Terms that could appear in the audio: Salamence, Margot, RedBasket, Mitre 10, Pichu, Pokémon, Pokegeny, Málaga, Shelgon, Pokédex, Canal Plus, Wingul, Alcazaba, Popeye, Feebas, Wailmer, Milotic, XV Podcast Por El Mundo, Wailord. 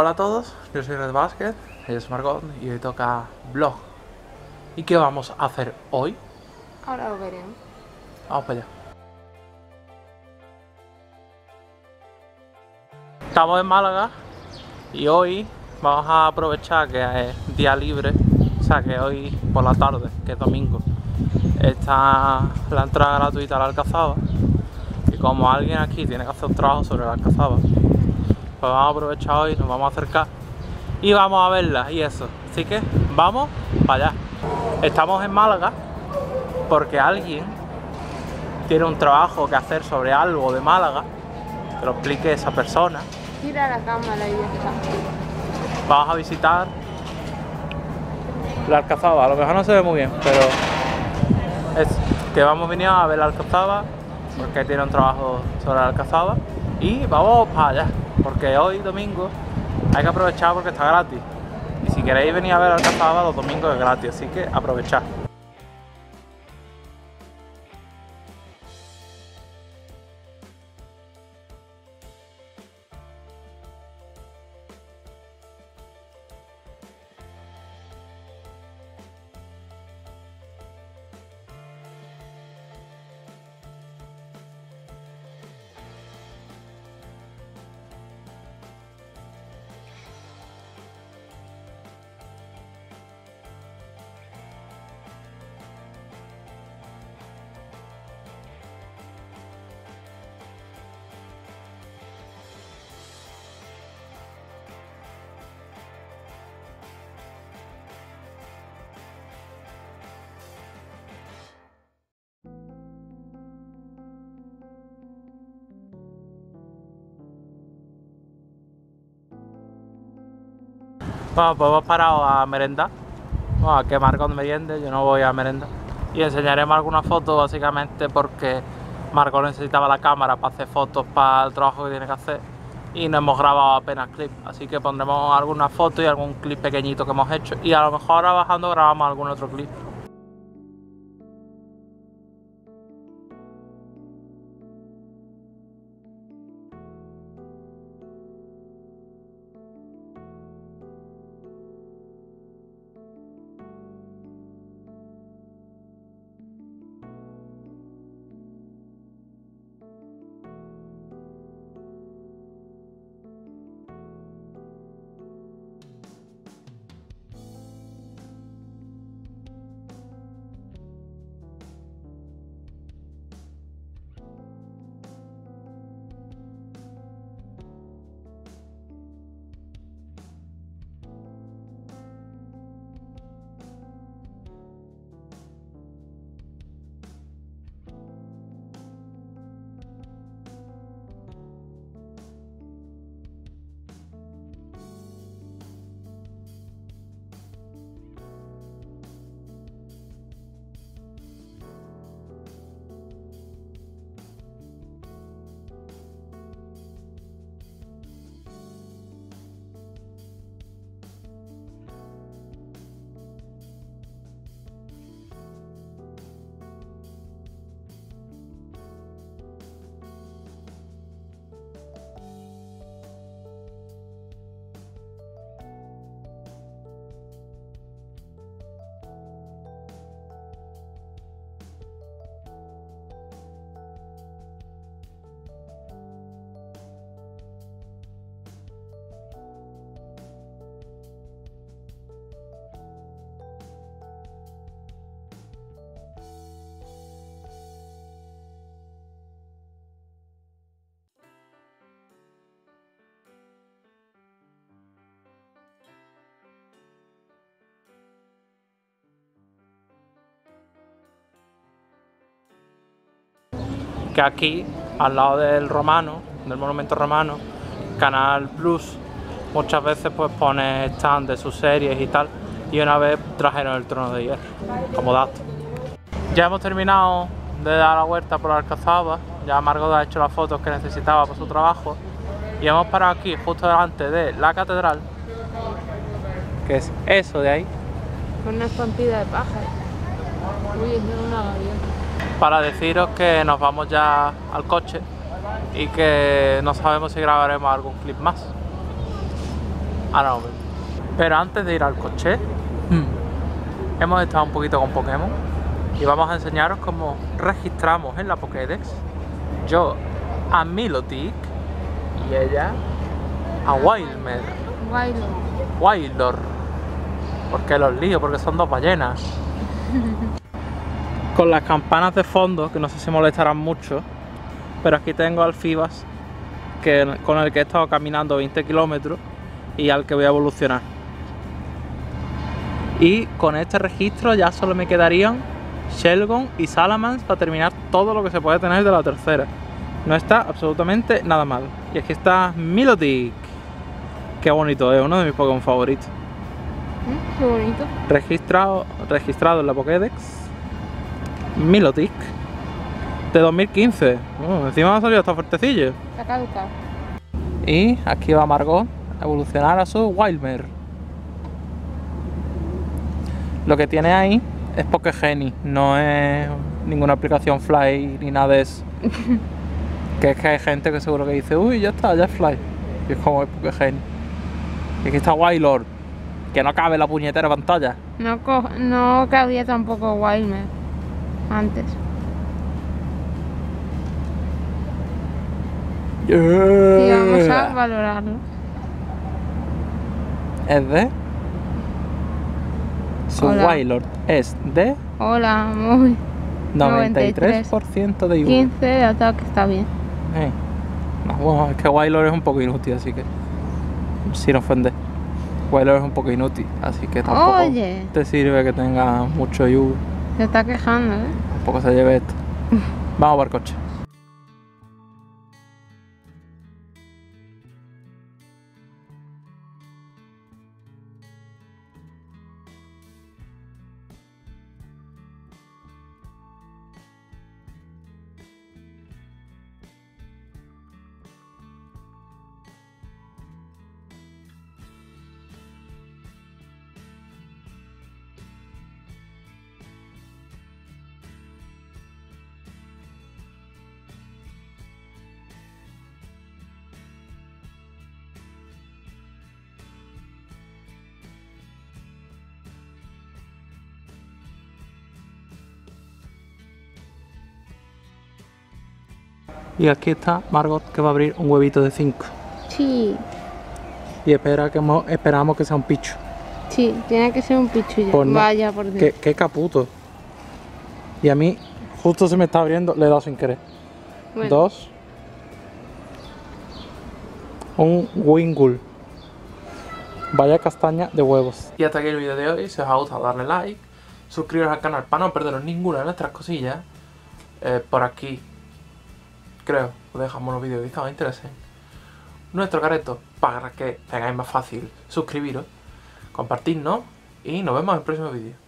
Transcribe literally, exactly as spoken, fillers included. Hola a todos, yo soy RedBasket, ella es Margot y hoy toca vlog. ¿Y qué vamos a hacer hoy? Ahora lo veremos. Vamos para allá. Estamos en Málaga y hoy vamos a aprovechar que es día libre, o sea que hoy por la tarde, que es domingo, está la entrada gratuita a la Alcazaba. Y como alguien aquí tiene que hacer un trabajo sobre la Alcazaba, pues vamos a aprovechar hoy, nos vamos a acercar y vamos a verla y eso. Así que vamos para allá. Estamos en Málaga porque alguien tiene un trabajo que hacer sobre algo de Málaga, que lo explique esa persona. Tira la cámara y ya está. Vamos a visitar la Alcazaba. A lo mejor no se ve muy bien, pero es que vamos a venir a ver la Alcazaba porque tiene un trabajo sobre la Alcazaba y vamos para allá. Porque hoy, domingo, hay que aprovechar porque está gratis. Y si queréis venir a ver al Alcazaba, los domingos es gratis, así que aprovechad. Bueno, pues hemos parado a merendar, bueno, a que Margot meriende, yo no voy a merendar. Y enseñaremos algunas fotos básicamente porque Margot necesitaba la cámara para hacer fotos para el trabajo que tiene que hacer y no hemos grabado apenas clip, así que pondremos algunas fotos y algún clip pequeñito que hemos hecho y a lo mejor ahora bajando grabamos algún otro clip. Que aquí, al lado del romano, del monumento romano, Canal Plus, muchas veces pues pone stand de sus series y tal, y una vez trajeron El Trono de Hierro, como dato. Ya hemos terminado de dar la vuelta por la Alcazaba, ya Margot ha hecho las fotos que necesitaba para su trabajo, y hemos parado aquí, justo delante de la catedral, que es eso de ahí. Con una estampida de pájaros. Uy, es una gaviota. Para deciros que nos vamos ya al coche y que no sabemos si grabaremos algún clip más. ahora lo vemos. Pero antes de ir al coche, hmm, hemos estado un poquito con Pokémon y vamos a enseñaros cómo registramos en la Pokédex, yo a Milotic y ella a Wailmer. Wailord. Wailord. Porque los lío, porque son dos ballenas. Con las campanas de fondo, que no sé si molestarán mucho, pero aquí tengo al Feebas, que con el que he estado caminando veinte kilómetros y al que voy a evolucionar. Y con este registro ya solo me quedarían Shelgon y Salamence para terminar todo lo que se puede tener de la tercera. No está absolutamente nada mal. Y aquí está Milotic. Qué bonito, es uno de mis Pokémon favoritos. Qué bonito. Registrado, registrado en la Pokédex. Milotic. De dos mil quince. Uh, encima ha salido hasta fuertecillo. Está caducado. Y aquí va Margot a evolucionar a su Wailmer. Lo que tiene ahí es Pokegeny, no es ninguna aplicación Fly ni nada de eso. Que es que hay gente que seguro que dice, uy, ya está, ya es Fly. Y es como es Pokegeny. Y aquí está Wailord, que no cabe la puñetera pantalla. No, no cabía tampoco Wailmer antes. Yeah. Y vamos a valorarlo. Es de... Su Wailord es de... Hola, muy... noventa y tres por ciento de I V. quince de ataque, está bien. Eh. No, bueno, es que Wailord es un poco inútil, así que... Sin ofender. Wailord es un poco inútil, así que tampoco... Oye. Te sirve que tenga mucho I V. Se está quejando, ¿eh? Un poco se lleve esto. Vamos por coche. Y aquí está Margot, que va a abrir un huevito de cinco. Sí. Y espera que esperamos que sea un pichu. Sí, tiene que ser un pichu ya. Pues no, vaya por Dios. Qué, qué caputo. Y a mí, justo se me está abriendo, le he dado sin querer. Bueno. Dos. Un Wingul. Vaya castaña de huevos. Y hasta aquí el vídeo de hoy. Si os ha gustado, darle like. Suscribiros al canal para no perderos ninguna de nuestras cosillas. Eh, por aquí... creo, os dejamos los vídeos que os interesen, nuestro careto, para que tengáis más fácil suscribiros, compartidnos y nos vemos en el próximo vídeo.